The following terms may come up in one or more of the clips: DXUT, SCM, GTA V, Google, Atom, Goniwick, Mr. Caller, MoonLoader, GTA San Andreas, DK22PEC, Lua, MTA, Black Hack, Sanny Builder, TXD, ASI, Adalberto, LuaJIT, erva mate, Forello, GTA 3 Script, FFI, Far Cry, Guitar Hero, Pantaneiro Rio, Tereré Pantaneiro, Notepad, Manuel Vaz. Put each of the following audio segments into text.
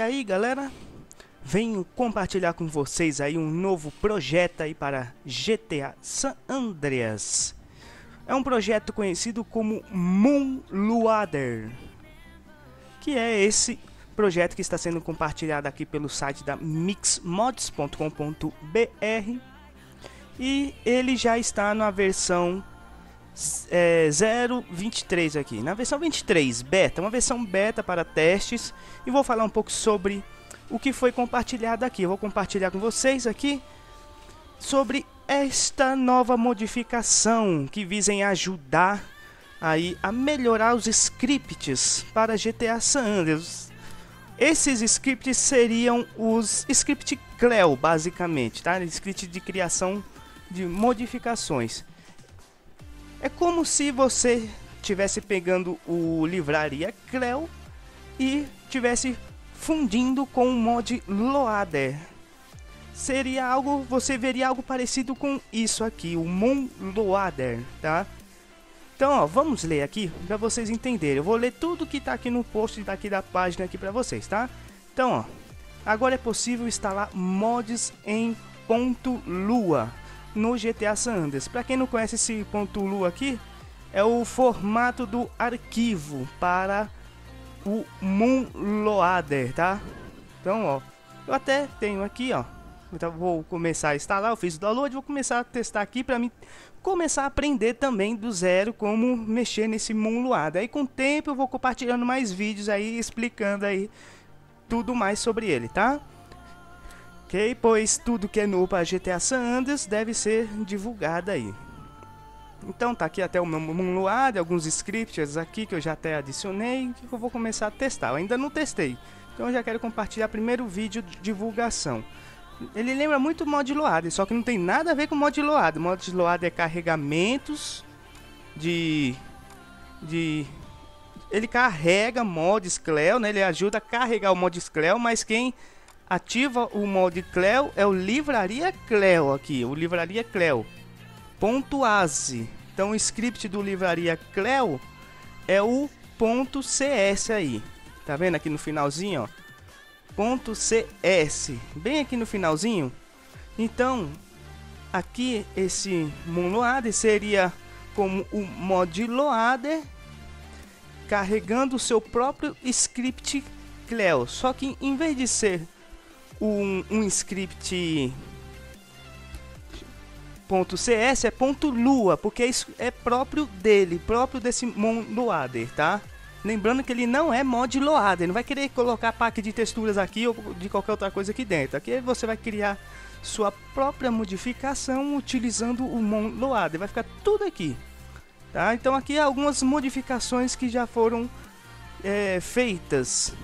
E aí galera, venho compartilhar com vocês aí um novo projeto aí para GTA San Andreas. É um projeto conhecido como MoonLoader, que é esse projeto que está sendo compartilhado aqui pelo site da mixmods.com.br. E ele já está na versão 0.23 aqui, na versão 23 beta, uma versão beta para testes. E vou falar um pouco sobre o que foi compartilhado aqui. Eu vou compartilhar com vocês aqui sobre esta nova modificação que visem ajudar aí a melhorar os scripts para GTA San Andreas. Esses scripts seriam os script CLEO, basicamente, tá? Script de criação de modificações. É como se você tivesse pegando o livraria CLEO e tivesse fundindo com o mod Loader. Seria algo, você veria algo parecido com isso aqui, o MoonLoader, tá? Então, ó, vamos ler aqui para vocês entenderem. Eu vou ler tudo que tá aqui no post daqui da página aqui para vocês, tá? Então, ó, agora é possível instalar mods em .lua no GTA San Andreas. Para quem não conhece esse .lua aqui, é o formato do arquivo para o MoonLoader, tá? Então, ó, eu até tenho aqui, ó, então vou começar a instalar, eu fiz o download, vou começar a testar aqui para mim começar a aprender também do zero como mexer nesse MoonLoader. Aí com o tempo eu vou compartilhando mais vídeos aí explicando aí tudo mais sobre ele, tá? Ok, pois tudo que é novo para GTA San Andreas deve ser divulgado aí. Então tá aqui até o meu MoonLoader, alguns scripts aqui que eu já até adicionei, que eu vou começar a testar. Eu ainda não testei, então eu já quero compartilhar primeiro o vídeo de divulgação. Ele lembra muito o mod Loader, só que não tem nada a ver com o mod Loader. O mod Loader é carregamentos de ele carrega mods CLEO, né? Ele ajuda a carregar o mods CLEO, mas quem ativa o mod CLEO é o livraria CLEO aqui, o livraria CLEO.ASI. Então o script do livraria CLEO é o .cs aí. Tá vendo aqui no finalzinho, ó? .cs, bem aqui no finalzinho. Então, aqui esse MoonLoader seria como o mod Loader carregando o seu próprio script CLEO, só que em vez de ser um script .cs é .lua, porque isso é próprio dele, próprio desse MoonLoader, tá? Lembrando que ele não é mod Loader, não vai querer colocar pack de texturas aqui ou de qualquer outra coisa aqui dentro. Aqui você vai criar sua própria modificação utilizando o MoonLoader, vai ficar tudo aqui, tá? Então aqui algumas modificações que já foram feitas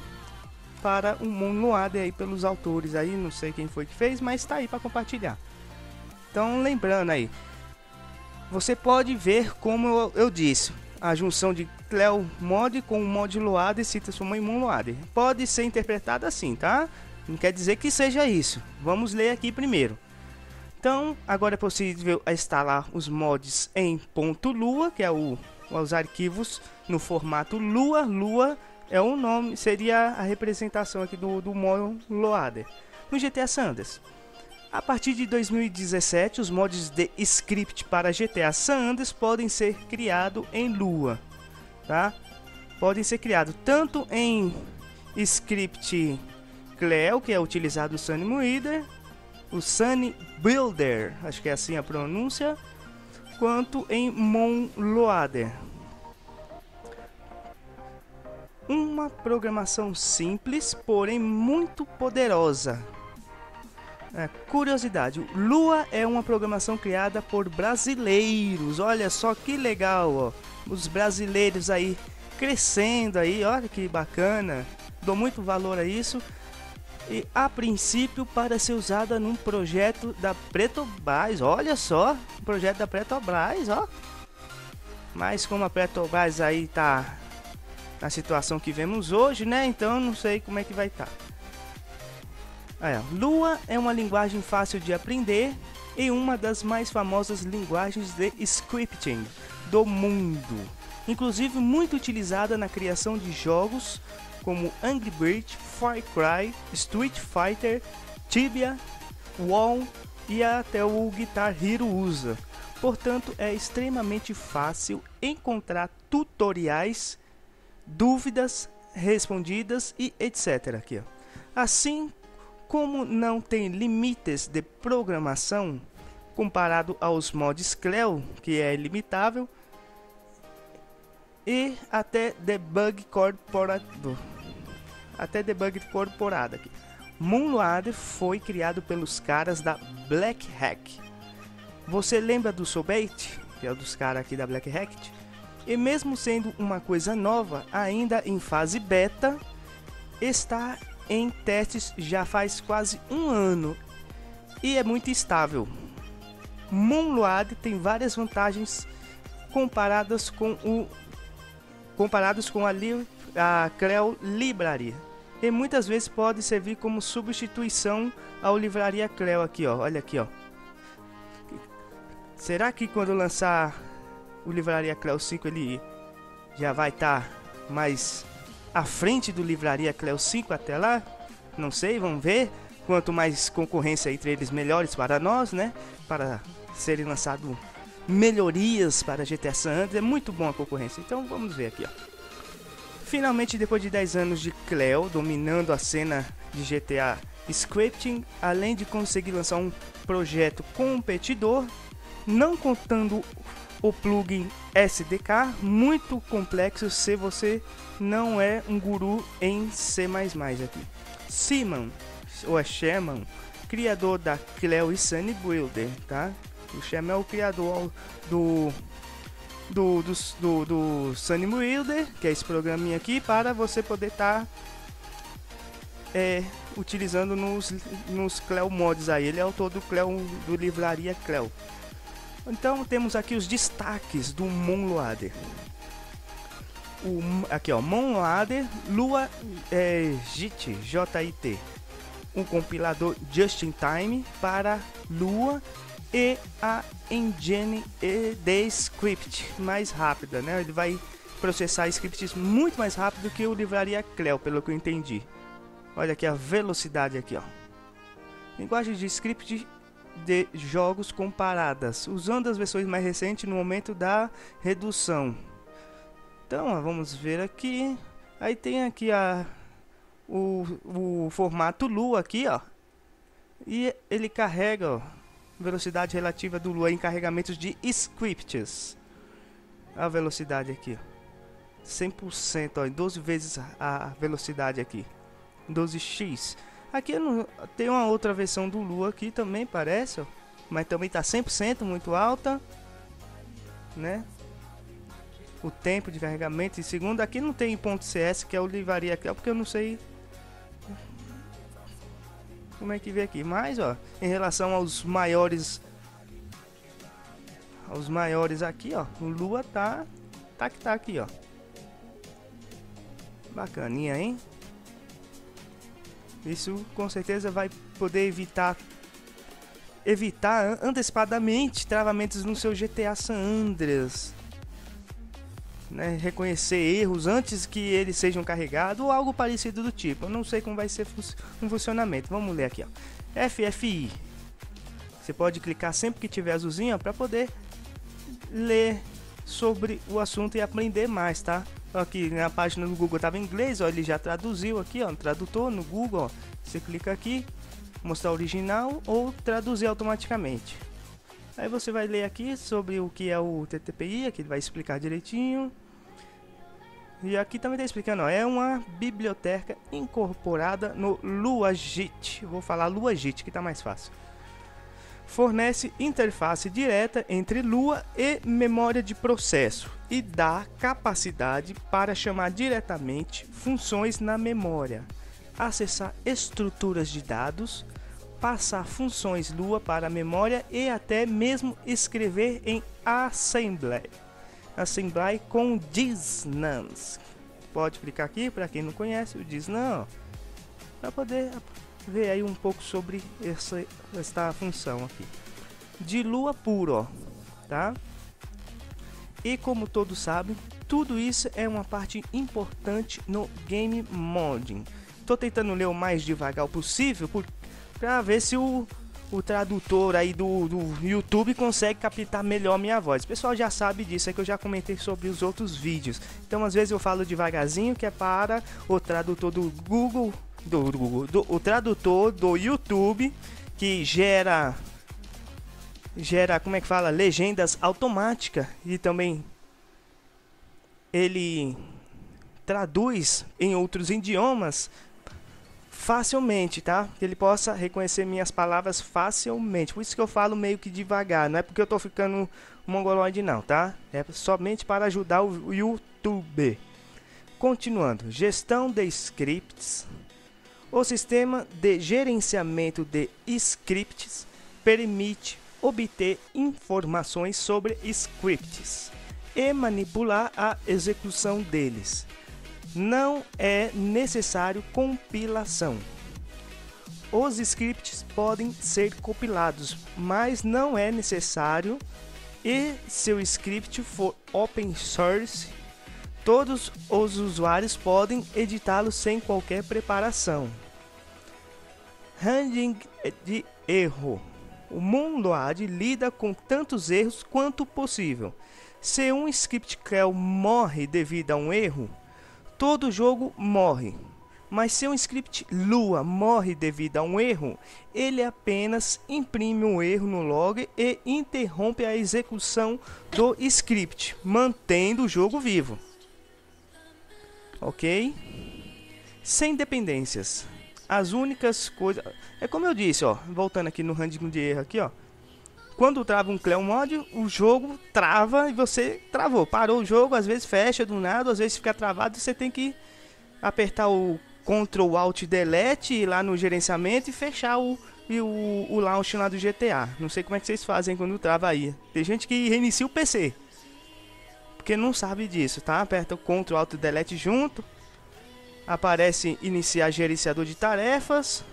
para o MoonLoader aí pelos autores aí, não sei quem foi que fez, mas tá aí para compartilhar. Então lembrando aí, você pode ver como eu disse, a junção de CLEO mod com o mod Loader se transforma em MoonLoader. Pode ser interpretado assim, tá? Não quer dizer que seja isso. Vamos ler aqui primeiro. Então, agora é possível instalar os mods em .lua, que é os arquivos no formato Lua. Lua é o nome, seria a representação aqui do MoonLoader no GTA San Andreas. A partir de 2017, os mods de script para GTA San Andreas podem ser criados em Lua, tá? Podem ser criados tanto em script CLEO, que é utilizado o Sanny Builder, o Sanny Builder, acho que é assim a pronúncia, quanto em MoonLoader. Uma programação simples, porém muito poderosa. Curiosidade, Lua é uma programação criada por brasileiros. Olha só que legal, ó. Os brasileiros aí crescendo aí, olha que bacana. Dou muito valor a isso. E a princípio para ser usada num projeto da Petrobras. Olha só, um projeto da Petrobras, ó. Mas como a Petrobras aí tá na situação que vemos hoje, né? Então não sei como é que vai estar. Lua é uma linguagem fácil de aprender e uma das mais famosas linguagens de scripting do mundo, inclusive muito utilizada na criação de jogos como Angry Birds, Far Cry, Street Fighter, Tibia, WoW e até o Guitar Hero usa. Portanto, é extremamente fácil encontrar tutoriais, dúvidas respondidas e etc. Aqui, ó. Assim como não tem limites de programação, comparado aos mods CLEO, que é ilimitável, e até debug corporativo. Até debug corporado aqui. MoonLoader foi criado pelos caras da Black Hack. Você lembra do Sobete, que é um dos caras aqui da Black Hack? E mesmo sendo uma coisa nova, ainda em fase beta, está em testes já faz quase um ano e é muito estável. MoonLoader tem várias vantagens comparados com a CLEO Library, e muitas vezes pode servir como substituição ao livraria CLEO aqui, ó. Olha aqui, ó. Será que quando lançar o livraria CLEO 5 ele já vai estar mais à frente do livraria CLEO 5 até lá? Não sei, vamos ver. Quanto mais concorrência entre eles, melhores para nós, né? Para serem lançado melhorias para GTA San Andreas. É muito bom a concorrência. Então vamos ver aqui, ó. Finalmente, depois de 10 anos de CLEO dominando a cena de GTA Scripting, além de conseguir lançar um projeto competidor, não contando o plugin SDK, muito complexo se você não é um guru em C++ aqui. Shaman, ou é Shaman, criador da CLEO e Sanny Builder, tá? O Shaman é o criador do Sanny Builder, que é esse programinha aqui, para você poder estar utilizando nos CLEO mods aí. Ele é autor do CLEO, do livraria CLEO. Então temos aqui os destaques do MoonLoader. Aqui, ó, MoonLoader LuaJIT, JIT, um compilador just in time para Lua e a engine de script mais rápida, né? Ele vai processar scripts muito mais rápido que o livraria CLEO, pelo que eu entendi. Olha aqui a velocidade aqui, ó. Linguagem de script de jogos comparadas, usando as versões mais recentes no momento da redução. Então, ó, vamos ver aqui. Aí tem aqui o formato Lua aqui, ó. E ele carrega, ó, velocidade relativa do Lua em carregamentos de scripts. A velocidade aqui, ó, 100%, ó, 12 vezes a velocidade aqui, 12x. Aqui tem uma outra versão do Lua aqui também, parece, ó, mas também tá 100%, muito alta, né? O tempo de carregamento em segundo. Aqui não tem .cs, que é o livraria aqui, porque eu não sei como é que vê aqui. Mas, ó, em relação aos maiores aqui, ó, o Lua tá aqui, ó. Bacaninha, hein? Isso com certeza vai poder evitar antecipadamente travamentos no seu GTA San Andreas, né? Reconhecer erros antes que eles sejam carregados ou algo parecido do tipo. Eu não sei como vai ser um funcionamento. Vamos ler aqui, ó. FFI. Você pode clicar sempre que tiver azulzinho para poder ler sobre o assunto e aprender mais, tá? Aqui na página do Google estava em inglês, ó, ele já traduziu aqui, ó, no tradutor no Google, ó. Você clica aqui, mostrar original ou traduzir automaticamente. Aí você vai ler aqui sobre o que é o TTPI, aqui ele vai explicar direitinho. E aqui também está explicando, ó, é uma biblioteca incorporada no LuaJIT. Vou falar LuaJIT que está mais fácil. Fornece interface direta entre Lua e memória de processo e dá capacidade para chamar diretamente funções na memória, acessar estruturas de dados, passar funções Lua para a memória e até mesmo escrever em assembly com disnans. Pode clicar aqui para quem não conhece o disnan, para poder ver aí um pouco sobre esta função aqui de Lua puro, ó, tá? E como todos sabem, Tudo isso é uma parte importante no game modding. Tô tentando ler o mais devagar possível para ver se o tradutor aí do YouTube consegue captar melhor minha voz. O pessoal já sabe disso, é que eu já comentei sobre os outros vídeos. Então às vezes eu falo devagarzinho, que é para o tradutor do Google, o tradutor do YouTube, que gera, como é que fala, legendas automática, e também ele traduz em outros idiomas facilmente, tá? Que ele possa reconhecer minhas palavras facilmente. Por isso que eu falo meio que devagar, não é porque eu tô ficando mongoloide não, tá? É somente para ajudar o YouTube. Continuando, gestão de scripts. O sistema de gerenciamento de scripts permite obter informações sobre scripts e manipular a execução deles. Não é necessário compilação. Os scripts podem ser compilados, mas não é necessário. E se o script for open source, todos os usuários podem editá-lo sem qualquer preparação. Handling de erro. O MoonLoader lida com tantos erros quanto possível. Se um script CLEO morre devido a um erro, todo jogo morre, mas se um script Lua morre devido a um erro, ele apenas imprime um erro no log e interrompe a execução do script, mantendo o jogo vivo. Ok? Sem dependências. As únicas coisas... É como eu disse, ó, voltando aqui no handling de erro aqui, ó. Quando trava um CLEO mod, o jogo trava e você travou. Parou o jogo, às vezes fecha do nada, às vezes fica travado. Você tem que apertar o Ctrl Alt Delete, ir lá no gerenciamento e fechar o launch lá do GTA. Não sei como é que vocês fazem quando trava aí. Tem gente que reinicia o PC, porque não sabe disso, tá? Aperta o Ctrl Alt Delete junto. Aparece iniciar gerenciador de tarefas.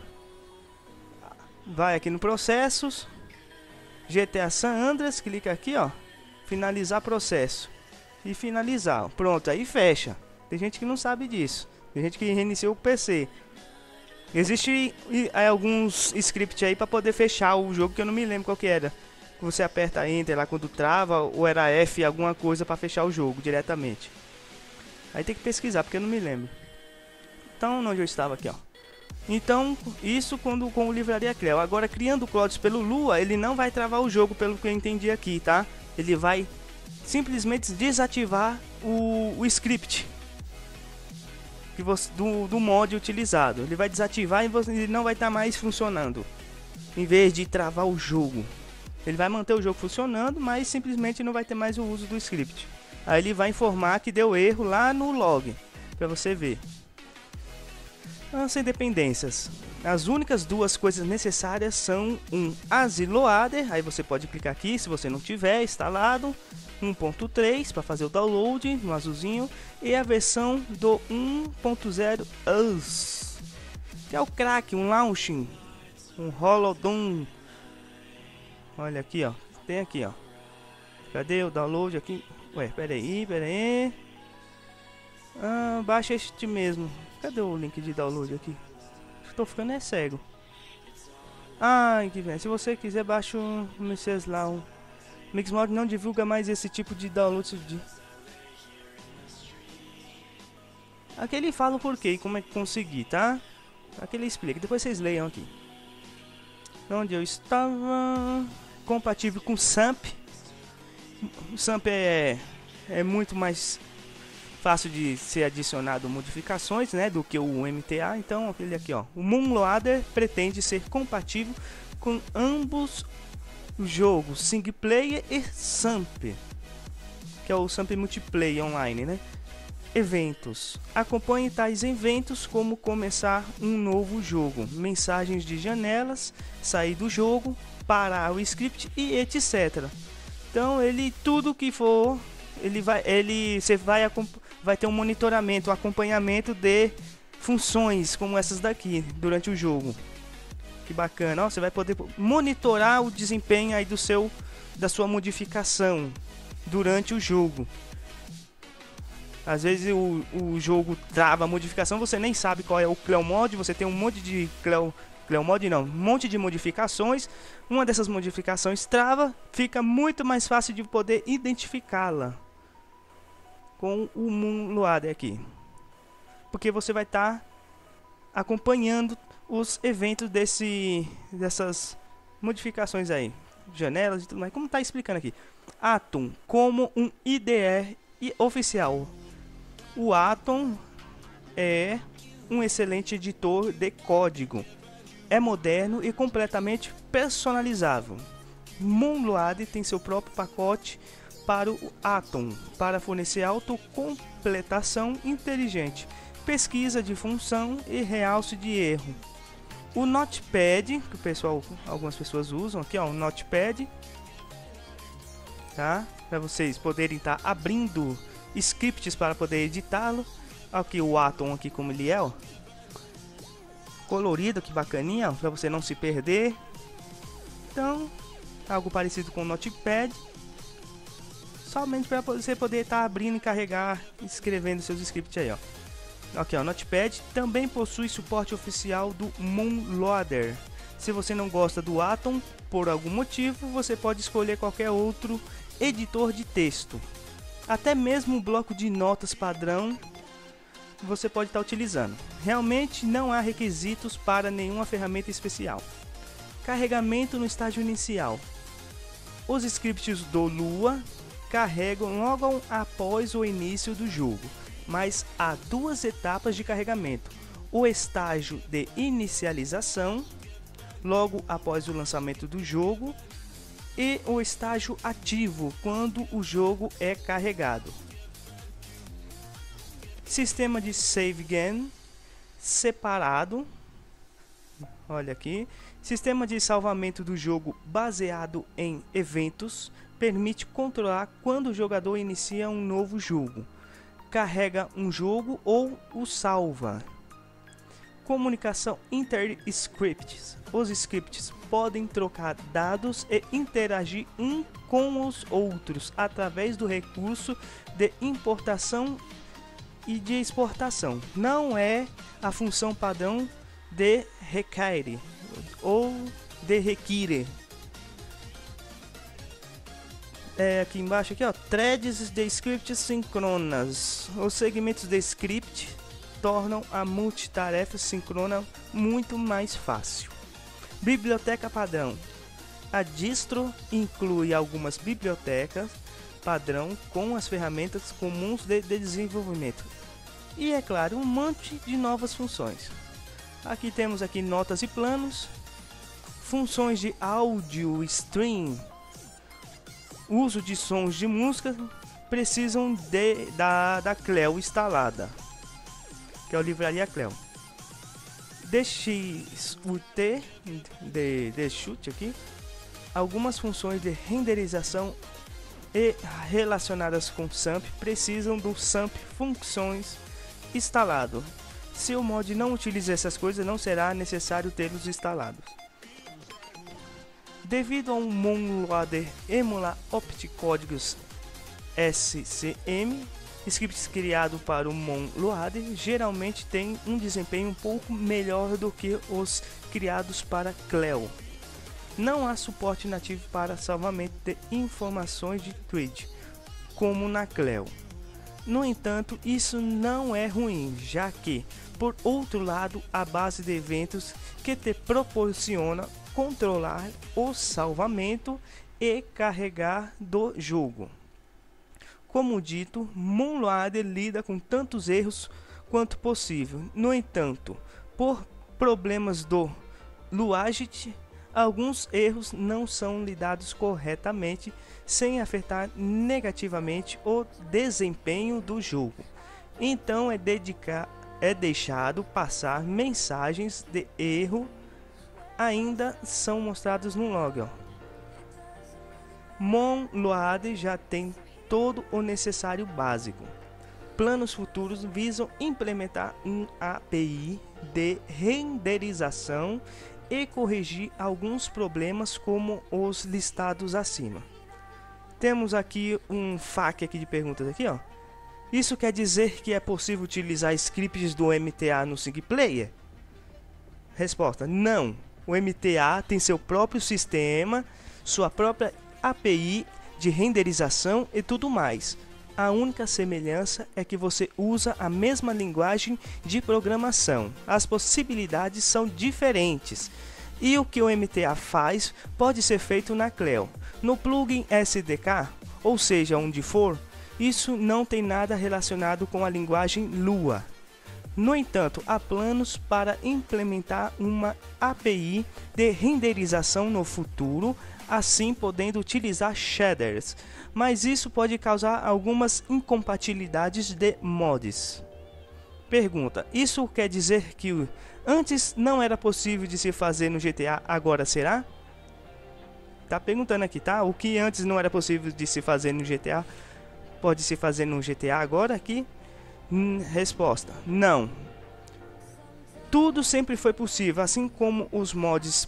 Vai aqui no processos. GTA San Andreas, clica aqui, ó, finalizar processo e finalizar, pronto, aí fecha. Tem gente que não sabe disso, tem gente que reiniciou o PC. Existe alguns scripts aí para poder fechar o jogo, que eu não me lembro qual que era. Você aperta Enter lá quando trava, ou era F alguma coisa para fechar o jogo diretamente. Aí tem que pesquisar, porque eu não me lembro. Então, onde eu estava aqui, ó. Então, isso quando com o Livraria CLEO. Agora, criando clones pelo Lua, ele não vai travar o jogo, pelo que eu entendi aqui, tá? Ele vai simplesmente desativar o script que você, do mod utilizado. Ele vai desativar e ele não vai estar mais funcionando. Em vez de travar o jogo, ele vai manter o jogo funcionando, mas simplesmente não vai ter mais o uso do script. Aí ele vai informar que deu erro lá no log, pra você ver. Sem dependências. As únicas duas coisas necessárias são um ASI Loader, aí você pode clicar aqui se você não tiver instalado, 1.3 para fazer o download no azulzinho, e a versão do 1.0 AS, que é o crack, um launching, um holodom. Olha aqui, ó, tem aqui, ó. Cadê o download aqui? Ué, peraí. Baixa este mesmo. Cadê o link de download aqui? Tô ficando é cego. Ai, que vem. Se você quiser, baixa um MCs lá. Um Mixmod não divulga mais esse tipo de download. Aqui ele fala o porquê e como é que conseguir, tá? Aqui ele explica. Depois vocês leiam aqui. Onde eu estava... Compatível com SAMP. O SAMP é muito mais... fácil de ser adicionado modificações, né, do que o MTA. Então aquele aqui, ó, o MoonLoader pretende ser compatível com ambos os jogos single player e SAMP, que é o SAMP multiplayer online, né? Eventos. Acompanhe tais eventos como começar um novo jogo, mensagens de janelas, sair do jogo, parar o script e etc. Então ele tudo que for você vai ter um monitoramento, um acompanhamento de funções como essas daqui durante o jogo. Que bacana, ó, você vai poder monitorar o desempenho aí da sua modificação durante o jogo. Às vezes o jogo trava a modificação, você nem sabe qual é o CLEO mod, você tem um monte de um monte de modificações. Uma dessas modificações trava, fica muito mais fácil de poder identificá-la com o MoonLoader aqui, porque você vai estar acompanhando os eventos dessas modificações aí, janelas e tudo mais, como está explicando aqui. Atom como um IDR oficial. O Atom é um excelente editor de código. É moderno e completamente personalizável. MoonLoader tem seu próprio pacote para o Atom, para fornecer autocompletação inteligente, pesquisa de função e realce de erro. O Notepad, que o pessoal, algumas pessoas usam aqui, ó, o Notepad, tá? Para vocês poderem estar abrindo scripts para poder editá-lo. Aqui o Atom aqui como ele é, ó, colorido, que bacaninha, para você não se perder. Então, algo parecido com o Notepad, somente para você poder estar abrindo e carregar, escrevendo seus scripts aí, ó. Aqui, o Notepad também possui suporte oficial do MoonLoader. Se você não gosta do Atom por algum motivo, você pode escolher qualquer outro editor de texto. Até mesmo o bloco de notas padrão você pode estar utilizando. Realmente não há requisitos para nenhuma ferramenta especial. Carregamento no estágio inicial. Os scripts do Lua carregam logo após o início do jogo, mas há duas etapas de carregamento: o estágio de inicialização, logo após o lançamento do jogo, e o estágio ativo, quando o jogo é carregado. Sistema de save game separado, olha aqui. Sistema de salvamento do jogo baseado em eventos permite controlar quando o jogador inicia um novo jogo, carrega um jogo ou o salva. Comunicação inter-scripts. Os scripts podem trocar dados e interagir um com os outros através do recurso de importação e de exportação. Não é a função padrão de require ou de require. É, aqui embaixo aqui, ó, threads de scripts sincronas. Os segmentos de script tornam a multitarefa sincrona muito mais fácil. Biblioteca padrão. A distro inclui algumas bibliotecas padrão com as ferramentas comuns de desenvolvimento e, é claro, um monte de novas funções. Aqui temos aqui notas e planos, funções de áudio stream. Uso de sons de música precisam da CLEO instalada, que é a livraria CLEO. DXUT, DXUT aqui, algumas funções de renderização e relacionadas com SAMP precisam do SAMP funções instalado. Se o mod não utiliza essas coisas, não será necessário tê-los instalados. Devido ao MoonLoader emular opticódigos SCM, scripts criados para o MoonLoader geralmente tem um desempenho um pouco melhor do que os criados para CLEO. Não há suporte nativo para salvamento de informações de thread, como na CLEO. No entanto, isso não é ruim, já que, por outro lado, a base de eventos que te proporciona controlar o salvamento e carregar do jogo. Como dito, MoonLoader lida com tantos erros quanto possível. No entanto, por problemas do LuaJIT, alguns erros não são lidados corretamente sem afetar negativamente o desempenho do jogo. Então é deixado passar mensagens de erro. Ainda são mostrados no log, ó. MoonLoader já tem todo o necessário básico. Planos futuros visam implementar um API de renderização e corrigir alguns problemas como os listados acima. Temos aqui um FAQ aqui de perguntas aqui, ó. Isso quer dizer que é possível utilizar scripts do MTA no single player? Resposta: não. O MTA tem seu próprio sistema, sua própria API de renderização e tudo mais. A única semelhança é que você usa a mesma linguagem de programação. As possibilidades são diferentes. E o que o MTA faz pode ser feito na CLEO. No plugin SDK, ou seja, onde for, isso não tem nada relacionado com a linguagem Lua. No entanto, há planos para implementar uma API de renderização no futuro, assim podendo utilizar shaders, mas isso pode causar algumas incompatibilidades de mods. Pergunta: isso quer dizer que antes não era possível de se fazer no GTA, agora será? Tá perguntando aqui, tá? O que antes não era possível de se fazer no GTA, pode se fazer no GTA agora aqui? Resposta: não. Tudo sempre foi possível, assim como os mods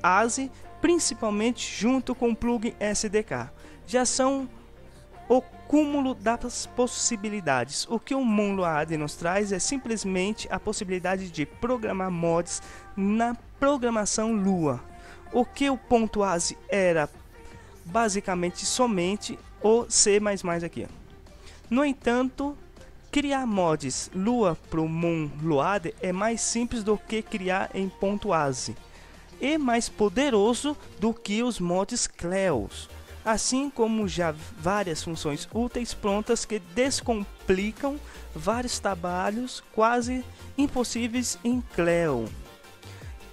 .asi, principalmente junto com o plugin SDK. Já são o cúmulo das possibilidades. O que o MoonLoader nos traz é simplesmente a possibilidade de programar mods na programação Lua. O que o .asi era basicamente somente o C++ aqui. No entanto, criar mods Lua para o MoonLoader é mais simples do que criar em .asi e mais poderoso do que os mods CLEOs, assim como já várias funções úteis prontas que descomplicam vários trabalhos quase impossíveis em CLEO.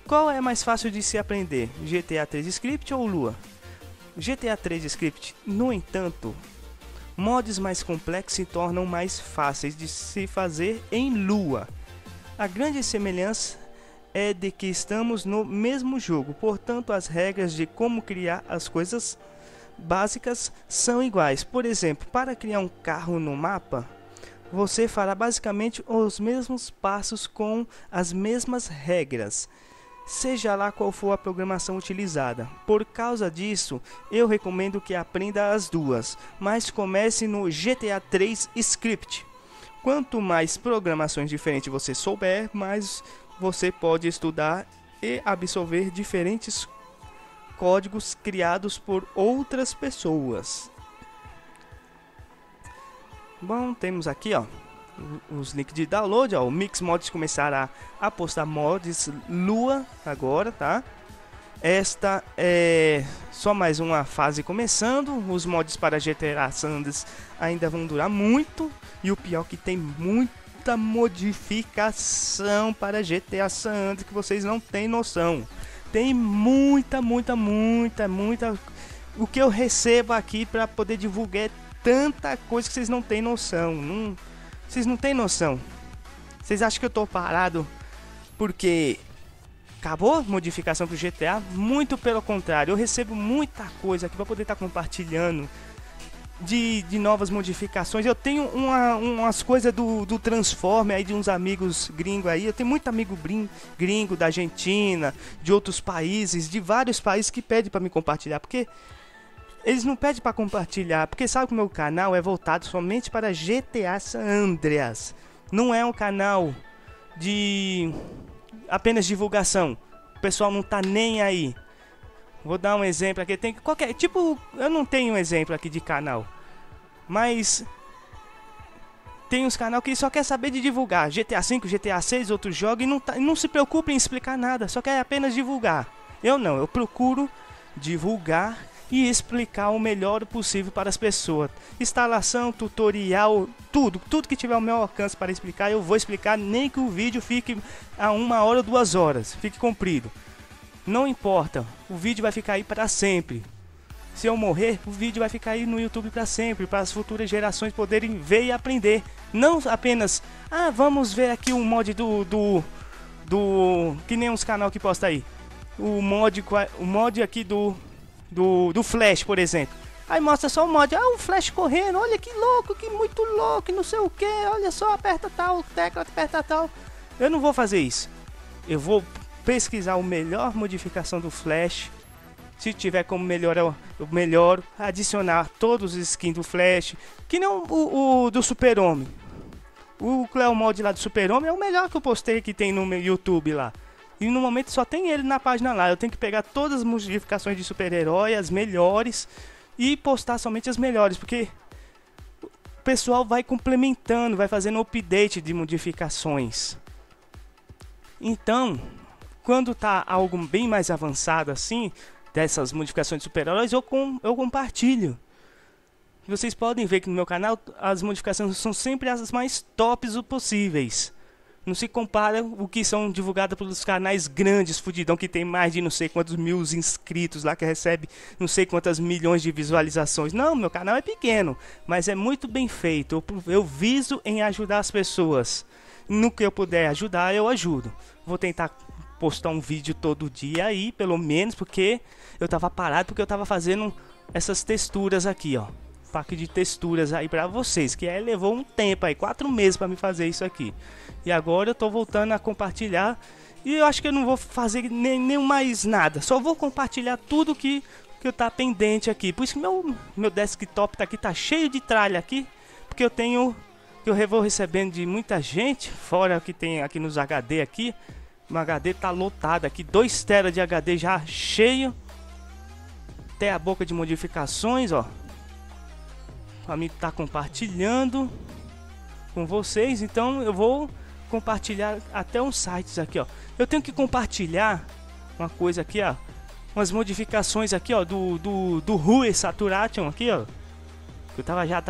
Qual é mais fácil de se aprender, GTA 3 Script ou Lua? GTA 3 Script, no entanto, mods mais complexos se tornam mais fáceis de se fazer em Lua. A grande semelhança é de que estamos no mesmo jogo, portanto as regras de como criar as coisas básicas são iguais. Por exemplo, para criar um carro no mapa, você fará basicamente os mesmos passos com as mesmas regras, seja lá qual for a programação utilizada. Por causa disso, eu recomendo que aprenda as duas, mas comece no GTA 3 Script. Quanto mais programações diferentes você souber, mais você pode estudar e absorver diferentes códigos criados por outras pessoas. Bom, temos aqui, ó, os links de download, ó. O Mix Mods começará a postar mods Lua agora, tá? Esta é só mais uma fase começando. Os mods para GTA San Andreas ainda vão durar muito, e o pior que tem muita modificação para GTA San Andreas que vocês não têm noção. Tem muita. O que eu recebo aqui para poder divulgar é tanta coisa que vocês não têm noção. Vocês não têm noção. Vocês acham que eu tô parado porque acabou a modificação pro GTA? Muito pelo contrário. Eu recebo muita coisa aqui para poder estar compartilhando de novas modificações. Eu tenho umas coisas do Transform aí de uns amigos gringos aí. Eu tenho muito amigo gringo da Argentina, de outros países, de vários países que pede para me compartilhar, porque eles não pedem para compartilhar, porque sabe que o meu canal é voltado somente para GTA San Andreas. Não é um canal de apenas divulgação. O pessoal não tá nem aí. Vou dar um exemplo aqui. Tem qualquer tipo, eu não tenho um exemplo aqui de canal, mas tem uns canal que só quer saber de divulgar GTA V, GTA VI, outros jogos, e não se preocupa em explicar nada. Só quer apenas divulgar. Eu não. Eu procuro divulgar e explicar o melhor possível para as pessoas. Instalação, tutorial, tudo que tiver ao meu alcance para explicar, eu vou explicar, nem que o vídeo fique a 1 hora ou 2 horas, fique comprido. Não importa, o vídeo vai ficar aí para sempre. Se eu morrer, o vídeo vai ficar aí no YouTube para sempre, para as futuras gerações poderem ver e aprender. Não apenas, ah, vamos ver aqui um mod que nem uns canal que posta aí. O mod aqui do Flash, por exemplo. Aí mostra só o mod, ah, o Flash correndo, olha que louco, que muito louco, não sei o que, olha só, aperta tal tecla, aperta tal. Eu não vou fazer isso. Eu vou pesquisar a melhor modificação do Flash Se tiver como melhor adicionar todos os skins do Flash, que não o do Super-Homem. O Cleo Mod lá do Super-Homem é o melhor que eu postei que tem no meu YouTube lá. E no momento só tem ele na página lá. Eu tenho que pegar todas as modificações de super-herói, as melhores, e postar somente as melhores, porque o pessoal vai complementando, vai fazendo update de modificações. Então, quando tá algo bem mais avançado assim, dessas modificações de super-heróis, eu compartilho. Vocês podem ver que no meu canal as modificações são sempre as mais tops possíveis. Não se compara o que são divulgadas pelos canais grandes, fudidão, que tem mais de não sei quantos mil inscritos lá, que recebe não sei quantas milhões de visualizações. Não, meu canal é pequeno, mas é muito bem feito. Eu viso em ajudar as pessoas. No que eu puder ajudar, eu ajudo. Vou tentar postar um vídeo todo dia aí, pelo menos, porque eu tava parado, porque eu tava fazendo essas texturas aqui, ó. Pack de texturas aí pra vocês, que aí levou um tempo aí, 4 meses pra me fazer isso aqui. E agora eu tô voltando a compartilhar. E eu acho que eu não vou fazer nem mais nada, só vou compartilhar tudo que tá pendente aqui. Por isso que meu desktop tá aqui, tá cheio de tralha aqui, porque eu tenho, eu vou recebendo de muita gente. Fora que tem aqui nos HD aqui, o HD tá lotado aqui, 2 TB de HD já cheio. Até a boca de modificações, ó, pra mim tá compartilhando com vocês. Então eu vou compartilhar até uns sites aqui, ó. Eu tenho que compartilhar uma coisa aqui, ó, umas modificações aqui, ó, do Rue Saturation aqui, ó. Eu tava já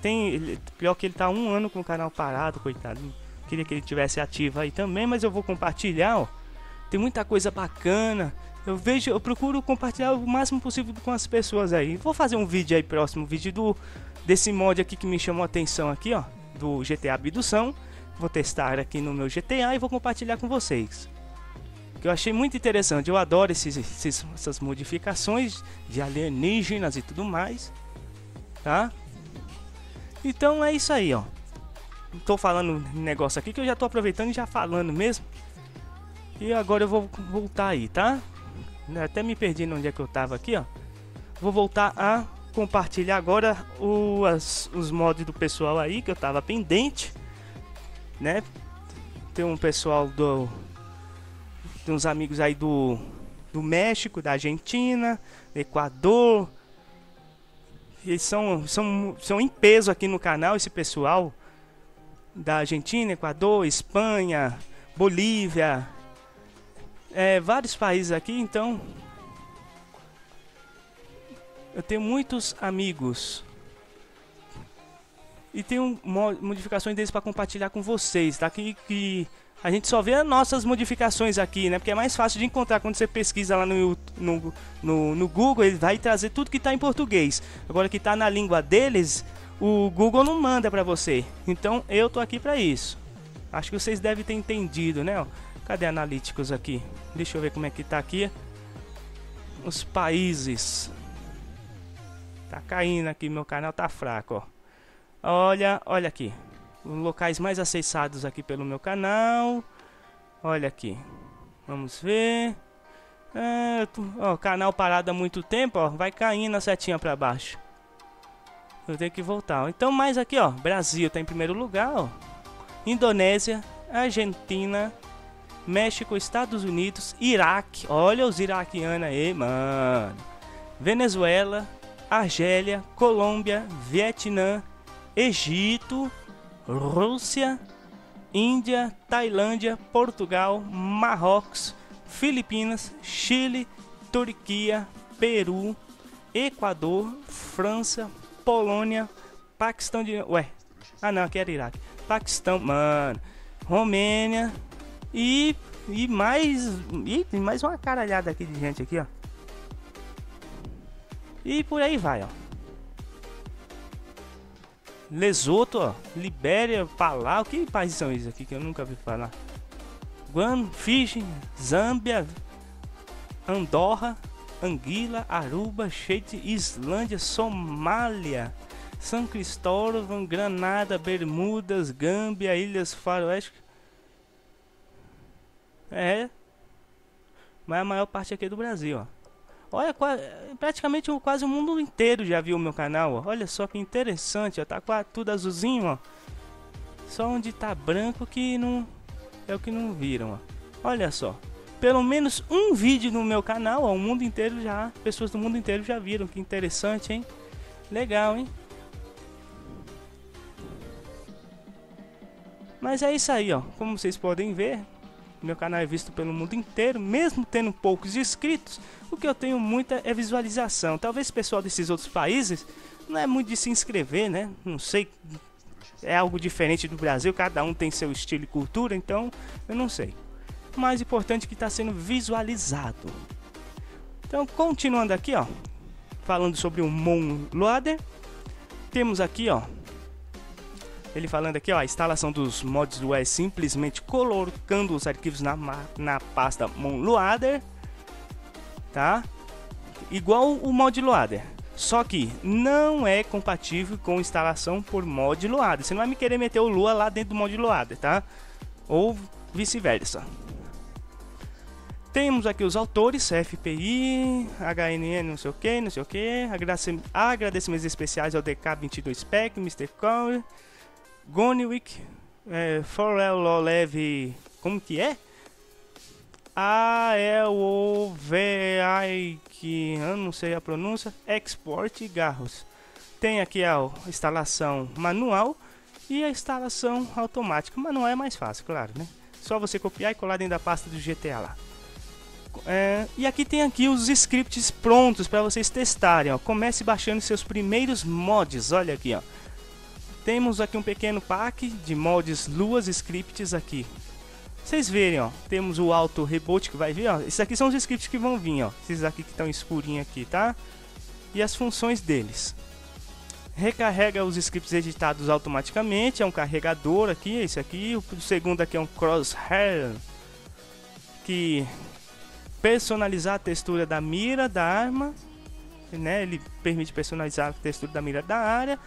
tem, pior que ele tá 1 ano com o canal parado, coitado. Queria que ele tivesse ativo aí também, mas eu vou compartilhar, ó. Tem muita coisa bacana. Eu procuro compartilhar o máximo possível com as pessoas aí. Vou fazer um vídeo aí próximo, um vídeo desse mod aqui que me chamou a atenção aqui, ó, do GTA Abdução. Vou testar aqui no meu GTA e vou compartilhar com vocês, que eu achei muito interessante. Eu adoro essas modificações de alienígenas e tudo mais, tá? Então é isso aí, ó. Tô falando negócio aqui que eu já tô aproveitando e já falando mesmo. E agora eu vou voltar aí, tá? Até me perdi onde é que eu tava aqui, ó. Vou voltar a compartilhar agora os mods do pessoal aí, que eu tava pendente, né? Tem um pessoal tem uns amigos aí do México, da Argentina, do Equador. Eles são em peso aqui no canal, esse pessoal da Argentina, Equador, Espanha, Bolívia, vários países aqui. Então eu tenho muitos amigos e tenho modificações deles para compartilhar com vocês, tá? Que a gente só vê as nossas modificações aqui, né? Porque é mais fácil de encontrar quando você pesquisa lá no Google, ele vai trazer tudo que tá em português. Agora que tá na língua deles, o Google não manda pra você. Então eu tô aqui pra isso. Acho que vocês devem ter entendido, né? Cadê analíticos aqui? Deixa eu ver como é que tá aqui. Os países. Tá caindo aqui, meu canal tá fraco, ó. Olha aqui. Os locais mais acessados aqui pelo meu canal. Olha aqui. Vamos ver. Ó, canal parado há muito tempo, ó. Vai caindo a setinha pra baixo. Eu tenho que voltar. Então, mais aqui, ó. Brasil tá em primeiro lugar, ó. Indonésia, Argentina, México, Estados Unidos, Iraque. Olha os iraquianos aí, mano. Venezuela, Argélia, Colômbia, Vietnã, Egito, Rússia, Índia, Tailândia, Portugal, Marrocos, Filipinas, Chile, Turquia, Peru, Equador, França, Polônia, Paquistão de... Ué, ah não, aqui era Iraque. Paquistão, mano. Romênia e tem mais uma caralhada aqui de gente aqui, ó. E por aí vai, ó. Lesoto, ó. Libéria, Palau. Que países são esses aqui que eu nunca ouvi falar? Guam, Fiji, Zâmbia, Andorra, Anguila, Aruba, Cheyte, Islândia, Somália, São Cristóvão, Granada, Bermudas, Gâmbia, Ilhas Faroeste. É, mas a maior parte aqui é do Brasil, ó. Olha, praticamente quase o mundo inteiro já viu o meu canal, ó. Olha só que interessante, ó. Tá quase tudo azulzinho, ó. Só onde tá branco que não... é o que não viram, ó. Olha só. Pelo menos um vídeo no meu canal, ó. O mundo inteiro já... pessoas do mundo inteiro já viram. Que interessante, hein? Legal, hein? Mas é isso aí, ó. Como vocês podem ver, meu canal é visto pelo mundo inteiro, mesmo tendo poucos inscritos. O que eu tenho muita é visualização. Talvez o pessoal desses outros países não é muito de se inscrever, né? Não sei. É algo diferente do Brasil, cada um tem seu estilo e cultura, então eu não sei. O mais importante é que está sendo visualizado. Então, continuando aqui, ó, falando sobre o MoonLoader, temos aqui, ó, ele falando aqui, ó, a instalação dos mods do é simplesmente colocando os arquivos na pasta MoonLoader, tá? Igual o ModLoader. Só que não é compatível com instalação por mod Loader. Você não vai me querer meter o Lua lá dentro do mod Loader, tá? Ou vice-versa. Temos aqui os autores, FPI, HNN, não sei o que, não sei o que. Agradecimentos especiais ao DK22PEC, Mr. Caller, Goniwick, Forello, Leve, como que é? ALOVI, que eu não sei a pronúncia, Export e Garros. Tem aqui a instalação manual e a instalação automática. Manual é mais fácil, claro, né? Só você copiar e colar dentro da pasta do GTA lá. E aqui tem aqui os scripts prontos para vocês testarem, ó. Comece baixando seus primeiros mods, olha aqui, ó. Temos aqui um pequeno pack de mods Luas Scripts aqui. Vocês verem, ó, temos o Auto Reboot que vai vir, ó. Esses aqui são os scripts que vão vir, ó. Esses aqui que estão escurinhos aqui, tá? E as funções deles. Recarrega os scripts editados automaticamente. É um carregador aqui, esse aqui. O segundo aqui é um crosshair. Que personalizar a textura da mira, da arma. Né? Ele permite personalizar a textura da mira da área.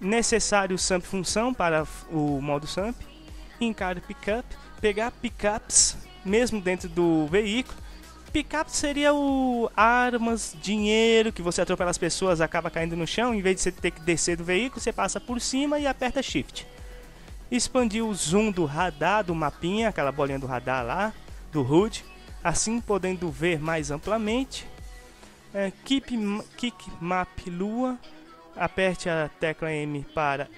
Necessário SAMP função para o modo SAMP. Encar pickup. Pegar pickups mesmo dentro do veículo. Pickup seria o armas, dinheiro, que você atropela as pessoas, acaba caindo no chão. Em vez de você ter que descer do veículo, você passa por cima e aperta shift. Expandir o zoom do radar, do mapinha, aquela bolinha do radar lá, do HUD, assim podendo ver mais amplamente. Kick map Lua. Aperte a tecla M para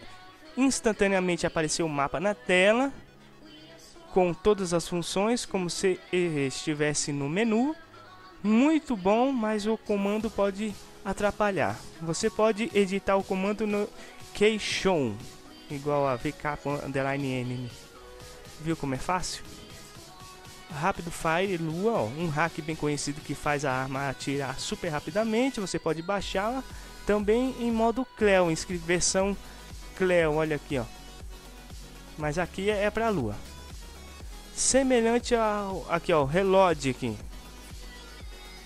instantaneamente aparecer o mapa na tela, com todas as funções, como se estivesse no menu. Muito bom, mas o comando pode atrapalhar. Você pode editar o comando no Keychon, igual a vk_n. Viu como é fácil? Rápido Fire Lua, ó, um hack bem conhecido que faz a arma atirar super rapidamente. Você pode baixá-la também em modo CLEO, versão CLEO, olha aqui, ó. Mas aqui é para Lua. Semelhante ao aqui, ó, reload aqui.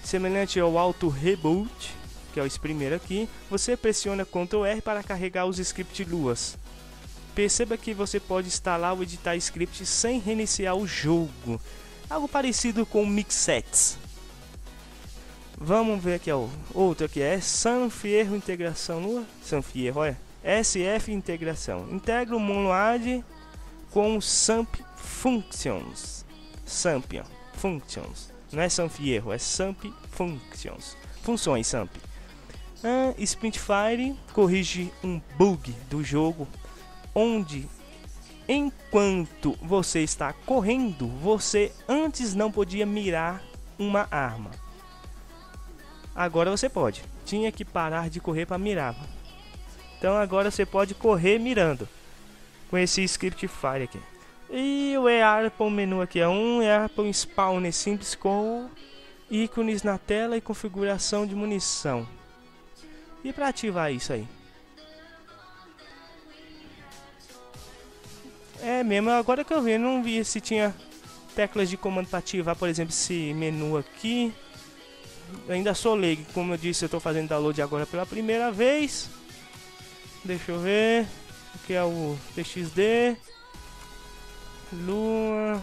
Semelhante ao Auto Reboot, que é esse primeiro aqui, você pressiona Ctrl R para carregar os scripts Luas. Perceba que você pode instalar ou editar script sem reiniciar o jogo. Algo parecido com mixsets. Vamos ver aqui, ó, outro aqui é Sanfierro integração Lua, Sanfierro, olha, SF integração. Integra o MoonLoader com o SAMP Functions, SAMP Functions, não é Sanfierro, é SAMP Functions, funções SAMP. Sprintfire corrige um bug do jogo, onde enquanto você está correndo, você antes não podia mirar uma arma. Agora você pode, tinha que parar de correr para mirar. Então agora você pode correr mirando, com esse Scriptfire aqui. E o EARPON menu aqui é um EARPON Spawner simples com ícones na tela e configuração de munição. E para ativar isso aí? É mesmo, agora que eu vi, não vi se tinha teclas de comando para ativar, por exemplo, esse menu aqui. Eu ainda sou leigo, como eu disse, eu estou fazendo download agora pela primeira vez. Deixa eu ver, o que é o TXD... Lua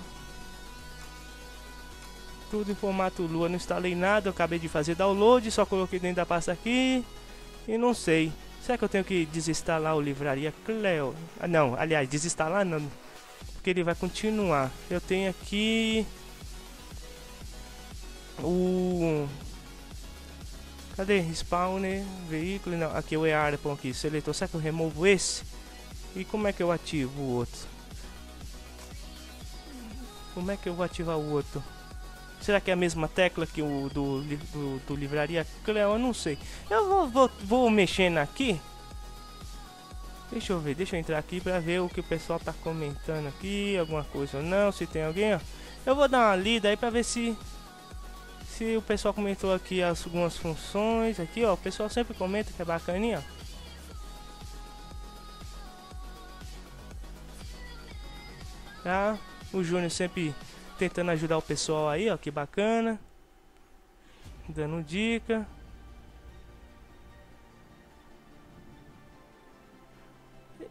tudo em formato Lua, não instalei nada, eu acabei de fazer download, só coloquei dentro da pasta aqui e não sei. Será que eu tenho que desinstalar o Livraria CLEO? Ah, não, aliás, desinstalar não, porque ele vai continuar. Eu tenho aqui o... cadê? Spawner, veículo, não, aqui o EAR, põe aqui, seletor. Será que eu removo esse? E como é que eu ativo o outro? Como é que eu vou ativar o outro? Será que é a mesma tecla que o do Livraria CLEO? Eu não sei. Eu vou mexendo aqui. Deixa eu ver, deixa eu entrar aqui pra ver o que o pessoal tá comentando aqui. Alguma coisa ou não, se tem alguém, ó. Eu vou dar uma lida aí pra ver se o pessoal comentou aqui algumas funções. Aqui, ó, o pessoal sempre comenta que é bacaninha. Tá? O Júnior sempre tentando ajudar o pessoal aí, ó, que bacana. Dando dica.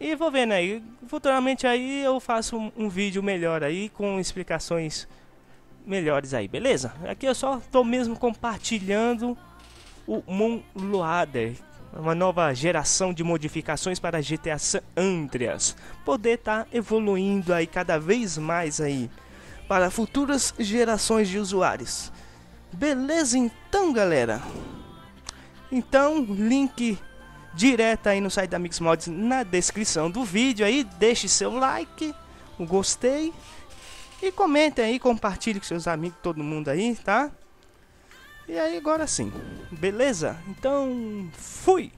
E vou vendo aí, futuramente aí eu faço um vídeo melhor aí, com explicações melhores aí, beleza? Aqui eu só tô mesmo compartilhando o MoonLoader, uma nova geração de modificações para GTA San Andreas, poder tá evoluindo aí cada vez mais aí para futuras gerações de usuários. Beleza então, galera? Então, link direto aí no site da Mix Mods na descrição do vídeo aí, deixe seu like, o gostei e comente aí, compartilhe com seus amigos, todo mundo aí, tá? E aí agora sim, beleza? Então, fui!